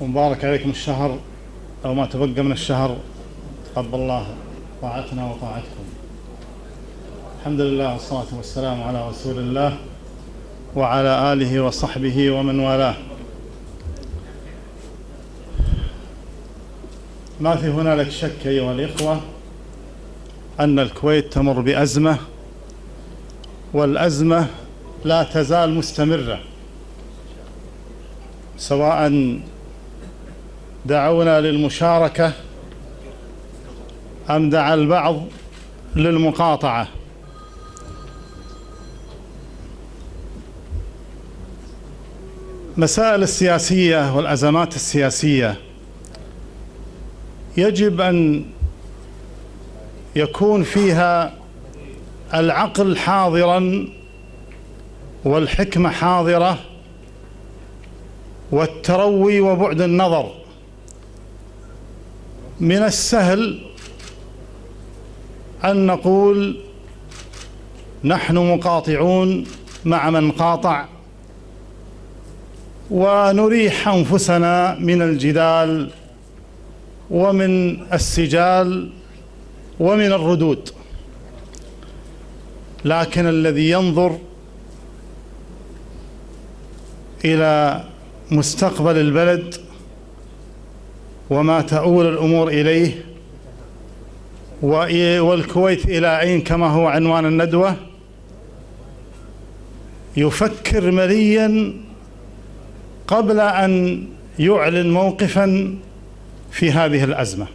ومبارك عليكم الشهر أو ما تبقى من الشهر، تقبل الله طاعتنا وطاعتكم. الحمد لله والصلاة والسلام على رسول الله وعلى آله وصحبه ومن والاه. ما في هنالك شك أيها الإخوة أن الكويت تمر بأزمة، والأزمة لا تزال مستمرة، سواء دعونا للمشاركة أم دعا البعض للمقاطعة. مسائل السياسية والأزمات السياسية يجب أن يكون فيها العقل حاضراً والحكمة حاضرة والتروي وبعد النظر. من السهل أن نقول نحن مقاطعون مع من قاطع ونريح أنفسنا من الجدال ومن السجال ومن الردود، لكن الذي ينظر إلى مستقبل البلد وما تؤول الأمور إليه والكويت إلى أين كما هو عنوان الندوة، يفكر مليا قبل أن يعلن موقفا في هذه الأزمة.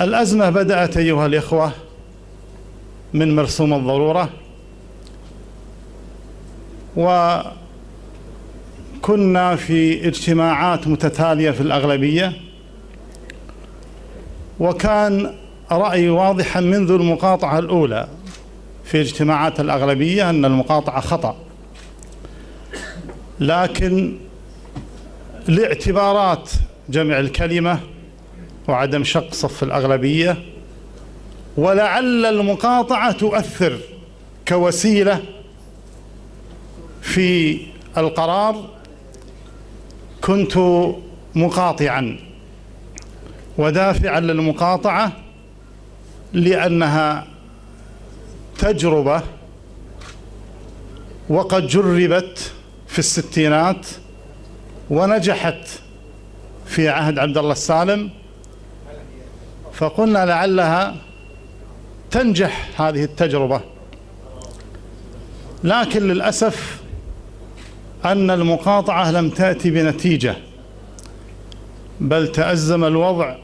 الأزمة بدأت أيها الإخوة من مرسوم الضرورة، وكنا في اجتماعات متتالية في الأغلبية، وكان رأيي واضحا منذ المقاطعة الأولى في اجتماعات الأغلبية أن المقاطعة خطأ، لكن لاعتبارات جمع الكلمة وعدم شق صف الأغلبية، ولعل المقاطعة تؤثر كوسيلة في القرار، كنت مقاطعا ودافعا للمقاطعة لأنها تجربة وقد جربت في الستينات ونجحت في عهد عبد الله السالم، فقلنا لعلها تنجح هذه التجربة. لكن للأسف أن المقاطعة لم تأتي بنتيجة، بل تأزم الوضع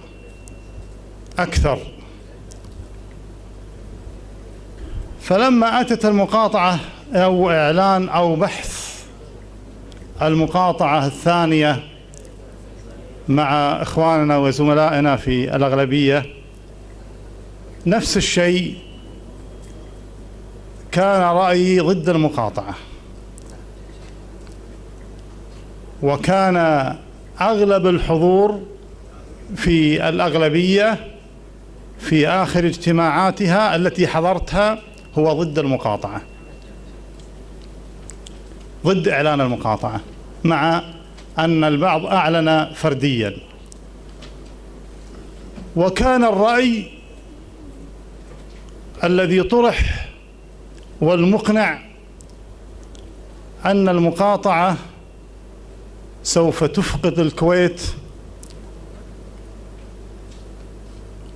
أكثر. فلما أتت المقاطعة أو إعلان أو بحث المقاطعة الثانية مع إخواننا وزملائنا في الأغلبية، نفس الشيء، كان رأيي ضد المقاطعة، وكان أغلب الحضور في الأغلبية في آخر اجتماعاتها التي حضرتها هو ضد المقاطعة، ضد إعلان المقاطعة، مع أن البعض أعلن فرديا. وكان الرأي الذي طرح والمقنع أن المقاطعة سوف تفقد الكويت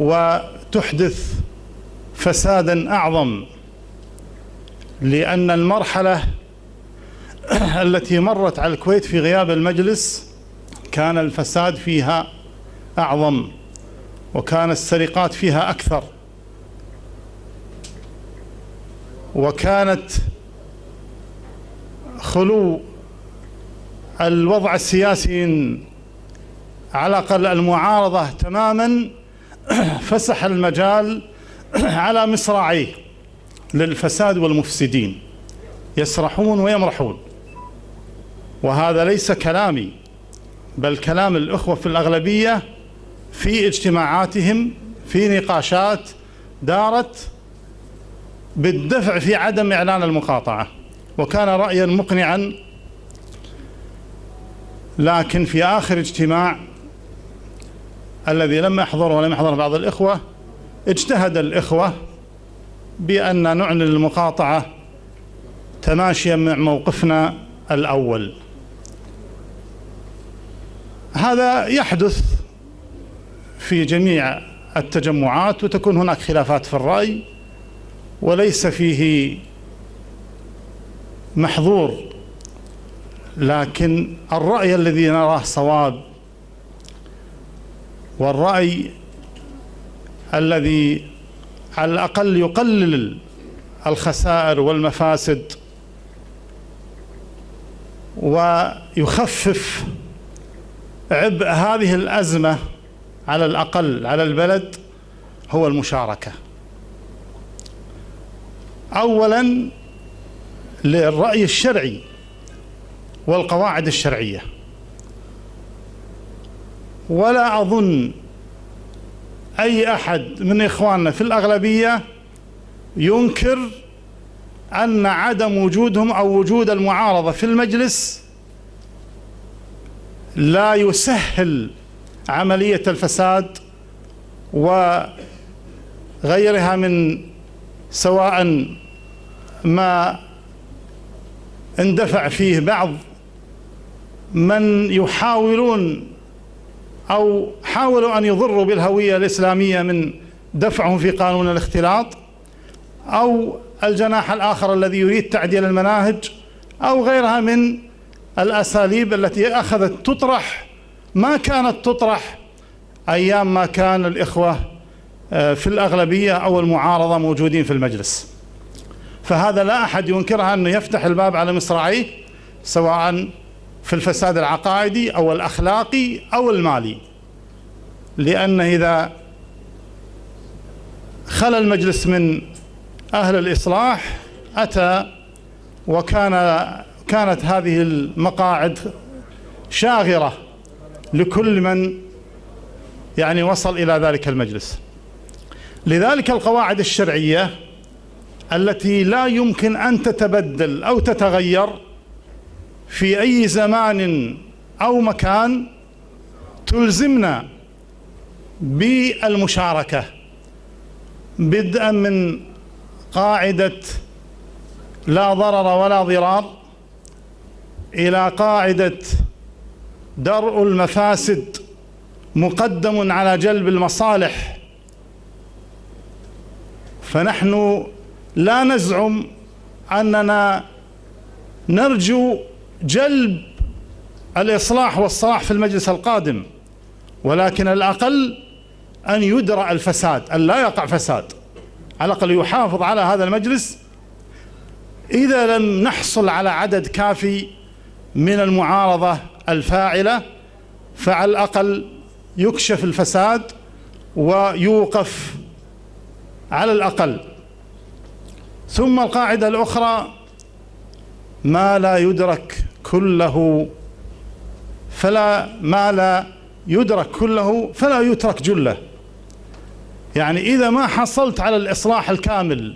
وتحدث فسادا أعظم، لأن المرحلة التي مرت على الكويت في غياب المجلس كان الفساد فيها أعظم، وكان السرقات فيها أكثر، وكانت خلو الوضع السياسي على الأقل المعارضة تماما، فسح المجال على مصراعيه للفساد والمفسدين، يسرحون ويمرحون. وهذا ليس كلامي، بل كلام الأخوة في الأغلبية في اجتماعاتهم، في نقاشات دارت بالدفع في عدم إعلان المقاطعة، وكان رأيا مقنعا لكن في آخر اجتماع الذي لم يحضره ولم يحضره بعض الإخوة، اجتهد الإخوة بأن نعلن المقاطعة تماشيا مع موقفنا الأول. هذا يحدث في جميع التجمعات، وتكون هناك خلافات في الرأي وليس فيه محظور، لكن الرأي الذي نراه صواب والرأي الذي على الأقل يقلل الخسائر والمفاسد ويخفف عبء هذه الأزمة على الأقل على البلد هو المشاركة. أولا للرأي الشرعي والقواعد الشرعية، ولا أظن أي أحد من إخواننا في الأغلبية ينكر أن عدم وجودهم أو وجود المعارضة في المجلس لا يسهل عملية الفساد وغيرها من، سواء ما اندفع فيه بعض من يحاولون أو حاولوا أن يضروا بالهوية الإسلامية من دفعهم في قانون الاختلاط، أو الجناح الآخر الذي يريد تعديل المناهج، أو غيرها من الأساليب التي أخذت تطرح ما كانت تطرح أيام ما كان الإخوة في الأغلبية أو المعارضة موجودين في المجلس. فهذا لا أحد ينكرها، أنه يفتح الباب على مصراعيه سواء في الفساد العقائدي أو الأخلاقي أو المالي، لأن إذا خلى المجلس من أهل الإصلاح أتى، وكانت هذه المقاعد شاغرة لكل من يعني وصل إلى ذلك المجلس. لذلك القواعد الشرعية التي لا يمكن أن تتبدل أو تتغير في أي زمان أو مكان تلزمنا بالمشاركة، بدءا من قاعدة لا ضرر ولا ضرار، إلى قاعدة درء المفاسد مقدم على جلب المصالح. فنحن لا نزعم أننا نرجو جلب الإصلاح والصلاح في المجلس القادم، ولكن على الأقل أن يدرأ الفساد، أن لا يقع فساد، على الأقل يحافظ على هذا المجلس. إذا لم نحصل على عدد كافي من المعارضة الفاعلة فعلى الأقل يكشف الفساد ويوقف على الأقل. ثم القاعدة الأخرى ما لا يدرك كله فلا يترك جله. يعني إذا ما حصلت على الإصلاح الكامل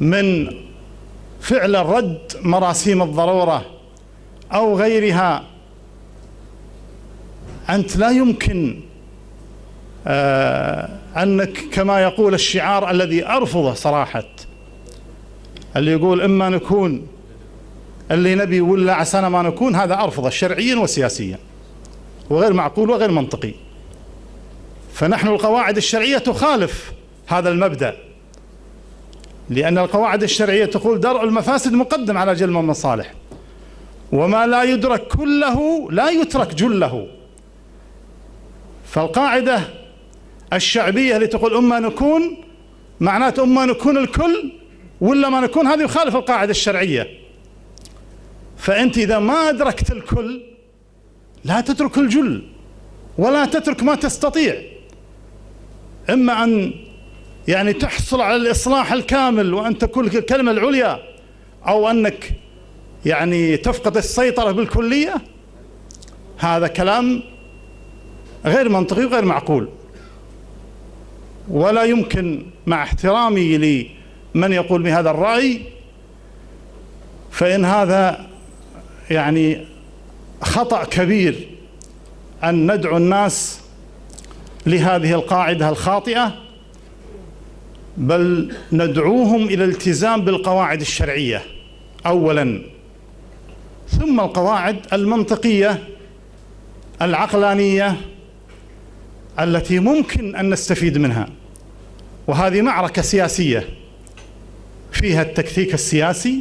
من فعل الرد مراسيم الضرورة أو غيرها، أنت لا يمكن أنك كما يقول الشعار الذي أرفضه صراحة، اللي يقول إما نكون اللي نبي ولا عسانا ما نكون، هذا أرفضه شرعيا وسياسيا وغير معقول وغير منطقي. فنحن القواعد الشرعية تخالف هذا المبدأ، لأن القواعد الشرعية تقول درء المفاسد مقدم على جلب المصالح، وما لا يدرك كله لا يترك جله. فالقاعدة الشعبية اللي تقول أما نكون، معناته أما نكون الكل ولا ما نكون، هذه يخالف القاعدة الشرعية. فأنت إذا ما أدركت الكل لا تترك الجل ولا تترك ما تستطيع، إما أن يعني تحصل على الإصلاح الكامل وأن تكون الكلمة العليا، أو أنك يعني تفقد السيطرة بالكلية. هذا كلام غير منطقي وغير معقول، ولا يمكن، مع احترامي لمن يقول بهذا الرأي، فإن هذا يعني خطأ كبير أن ندعو الناس لهذه القاعدة الخاطئة، بل ندعوهم إلى الالتزام بالقواعد الشرعية أولا، ثم القواعد المنطقية العقلانية التي ممكن أن نستفيد منها. وهذه معركة سياسية فيها التكتيك السياسي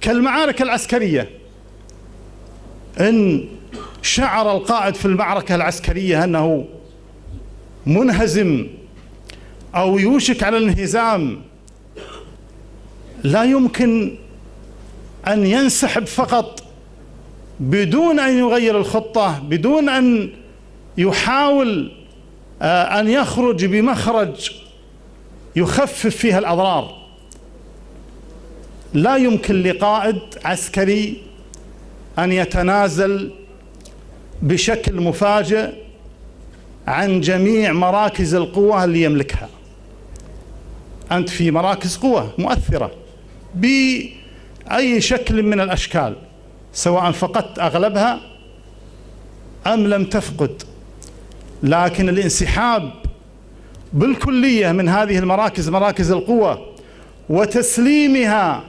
كالمعارك العسكرية. إن شعر القائد في المعركة العسكرية أنه منهزم أو يوشك على الانهزام، لا يمكن أن ينسحب فقط بدون أن يغير الخطة، بدون أن يحاول أن يخرج بمخرج يخفف فيها الأضرار. لا يمكن لقائد عسكري أن يتنازل بشكل مفاجئ عن جميع مراكز القوة اللي يملكها. أنت في مراكز قوة مؤثرة بأي شكل من الأشكال، سواء فقدت أغلبها أم لم تفقد، لكن الانسحاب بالكلية من هذه المراكز، مراكز القوة، وتسليمها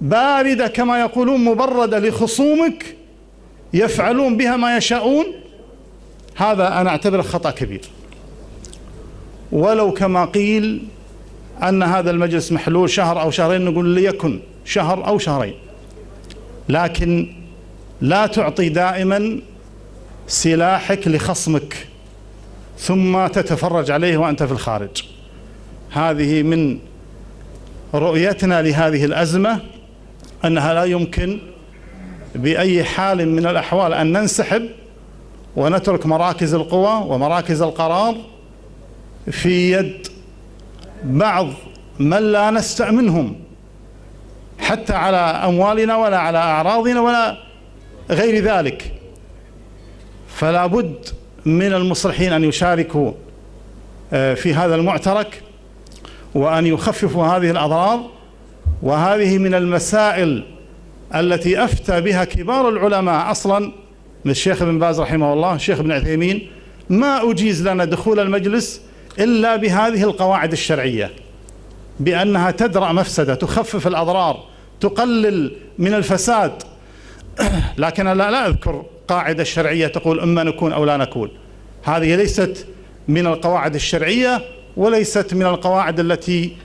باردة كما يقولون مبردة لخصومك يفعلون بها ما يشاءون، هذا أنا أعتبره خطأ كبير. ولو كما قيل أن هذا المجلس محلول شهر أو شهرين، نقول ليكن شهر أو شهرين، لكن لا تعطي دائما سلاحك لخصمك ثم تتفرج عليه وأنت في الخارج. هذه من رؤيتنا لهذه الأزمة، أنها لا يمكن بأي حال من الأحوال أن ننسحب ونترك مراكز القوى ومراكز القرار في يد بعض من لا نستأمنهم حتى على أموالنا ولا على أعراضنا ولا غير ذلك. فلا بد من المصلحين أن يشاركوا في هذا المعترك وأن يخففوا هذه الأضرار. وهذه من المسائل التي أفتى بها كبار العلماء أصلا، من الشيخ ابن باز رحمه الله، الشيخ ابن عثيمين، ما أجيز لنا دخول المجلس إلا بهذه القواعد الشرعية، بأنها تدرأ مفسدة، تخفف الأضرار، تقلل من الفساد. لكن لا أذكر قاعدة شرعية تقول إما نكون أو لا نكون. هذه ليست من القواعد الشرعية وليست من القواعد التي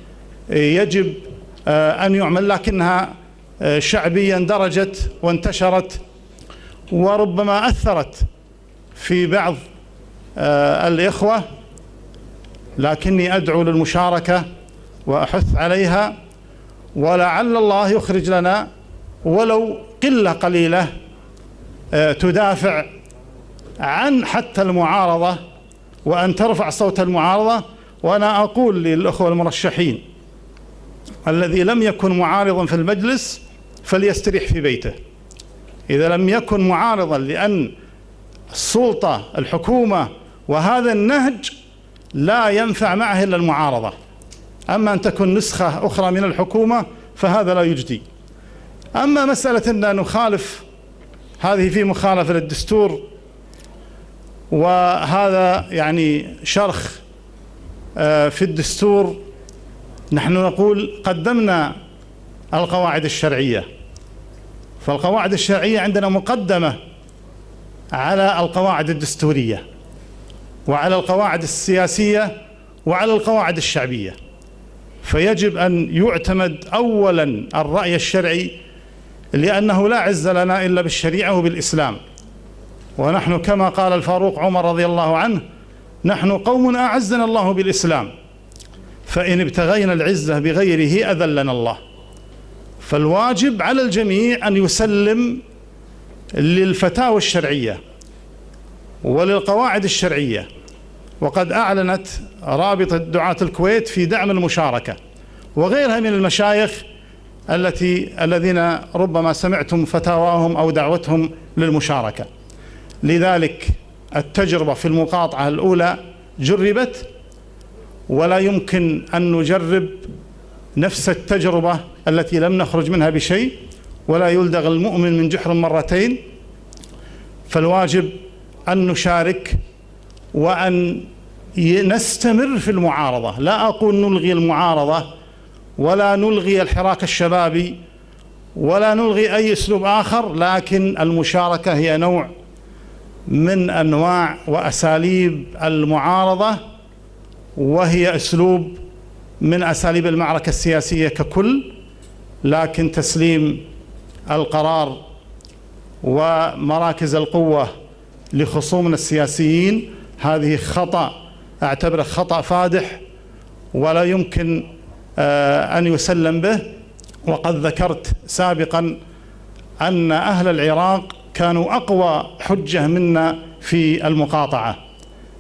يجب أن يعمل، لكنها شعبيا درجت وانتشرت وربما أثرت في بعض الإخوة. لكني أدعو للمشاركة وأحث عليها، ولعل الله يخرج لنا ولو قلة قليلة تدافع عن حتى المعارضة، وأن ترفع صوت المعارضة. وأنا أقول للأخوة المرشحين، الذي لم يكن معارضا في المجلس فليستريح في بيته. إذا لم يكن معارضا، لأن السلطة الحكومة وهذا النهج لا ينفع معه إلا المعارضة. أما أن تكون نسخة أخرى من الحكومة فهذا لا يجدي. أما مسألة أن نخالف، هذه في مخالفة للدستور، وهذا يعني شرخ في الدستور. نحن نقول قدمنا القواعد الشرعية، فالقواعد الشرعية عندنا مقدمة على القواعد الدستورية وعلى القواعد السياسية وعلى القواعد الشعبية. فيجب أن يعتمد أولا الرأي الشرعي، لأنه لا عز لنا إلا بالشريعة وبالإسلام. ونحن كما قال الفاروق عمر رضي الله عنه، نحن قوم أعزنا الله بالإسلام، فإن ابتغينا العزة بغيره أذلنا الله. فالواجب على الجميع أن يسلم للفتاوى الشرعية وللقواعد الشرعية. وقد أعلنت رابطة دعاة الكويت في دعم المشاركة، وغيرها من المشايخ الذين ربما سمعتم فتاواهم أو دعوتهم للمشاركة. لذلك التجربة في المقاطعة الأولى جربت، ولا يمكن أن نجرب نفس التجربة التي لم نخرج منها بشيء. ولا يلدغ المؤمن من جحر مرتين. فالواجب أن نشارك وأن نستمر في المعارضة. لا أقول نلغي المعارضة ولا نلغي الحراك الشبابي ولا نلغي أي أسلوب آخر، لكن المشاركة هي نوع من أنواع وأساليب المعارضة، وهي أسلوب من أساليب المعركة السياسية ككل، لكن تسليم القرار ومراكز القوة لخصومنا السياسيين هذه خطأ، أعتبره خطأ فادح ولا يمكن أن يسلم به. وقد ذكرت سابقا أن أهل العراق كانوا أقوى حجة منا في المقاطعة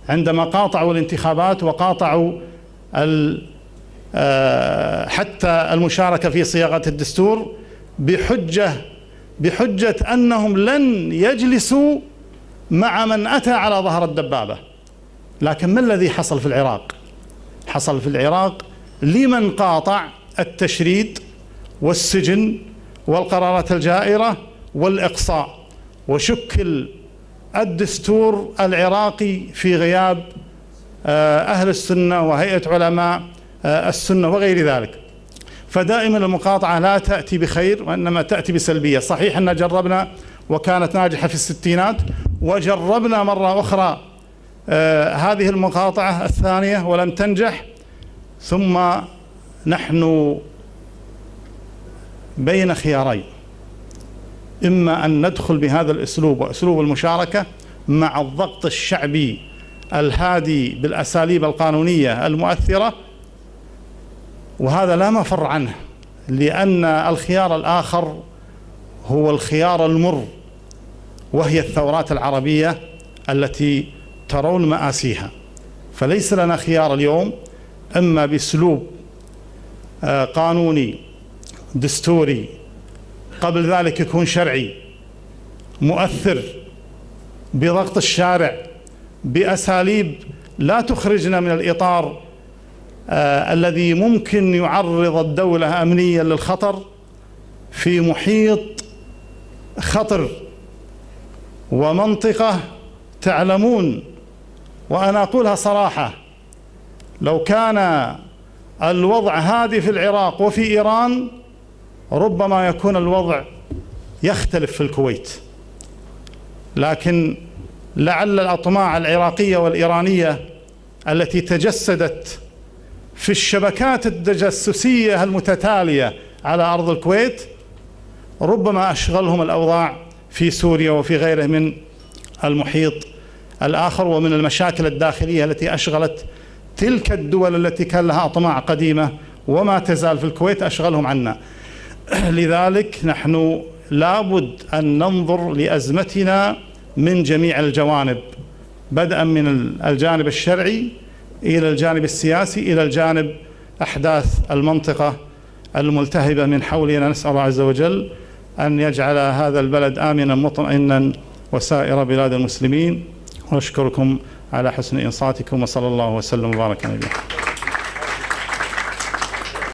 عندما قاطعوا الانتخابات وقاطعوا حتى المشاركة في صياغة الدستور بحجة أنهم لن يجلسوا مع من أتى على ظهر الدبابة. لكن ما الذي حصل في العراق؟ حصل في العراق لمن قاطع التشريد والسجن والقرارات الجائرة والإقصاء، وشكل الدستور العراقي في غياب أهل السنة وهيئة علماء السنة وغير ذلك. فدائما المقاطعة لا تأتي بخير وإنما تأتي بسلبية. صحيح أننا جربنا وكانت ناجحة في الستينات، وجربنا مرة أخرى هذه المقاطعة الثانية ولم تنجح، ثم نحن بين خيارين: إما أن ندخل بهذا الأسلوب وأسلوب المشاركة مع الضغط الشعبي الهادي بالأساليب القانونية المؤثرة، وهذا لا مفر عنه، لأن الخيار الآخر هو الخيار المر، وهي الثورات العربية التي ترون مآسيها. فليس لنا خيار اليوم إما بأسلوب قانوني دستوري قبل ذلك يكون شرعي مؤثر بضغط الشارع بأساليب لا تخرجنا من الإطار الذي ممكن يعرض الدولة أمنيا للخطر في محيط خطر ومنطقة تعلمون، وأنا أقولها صراحة، لو كان الوضع هادي في العراق وفي إيران ربما يكون الوضع يختلف في الكويت، لكن لعل الأطماع العراقية والإيرانية التي تجسدت في الشبكات التجسسية المتتالية على أرض الكويت ربما أشغلهم الأوضاع في سوريا وفي غيره من المحيط الآخر ومن المشاكل الداخلية التي أشغلت تلك الدول التي كان لها أطماع قديمة وما تزال في الكويت أشغلهم عنا. لذلك نحن لابد أن ننظر لأزمتنا من جميع الجوانب، بدءا من الجانب الشرعي إلى الجانب السياسي إلى الجانب أحداث المنطقة الملتهبة من حولنا. نسأل الله عز وجل أن يجعل هذا البلد آمنا مطمئنا وسائر بلاد المسلمين، وأشكركم على حسن إنصاتكم، وصلى الله وسلم وبارك على نبينا.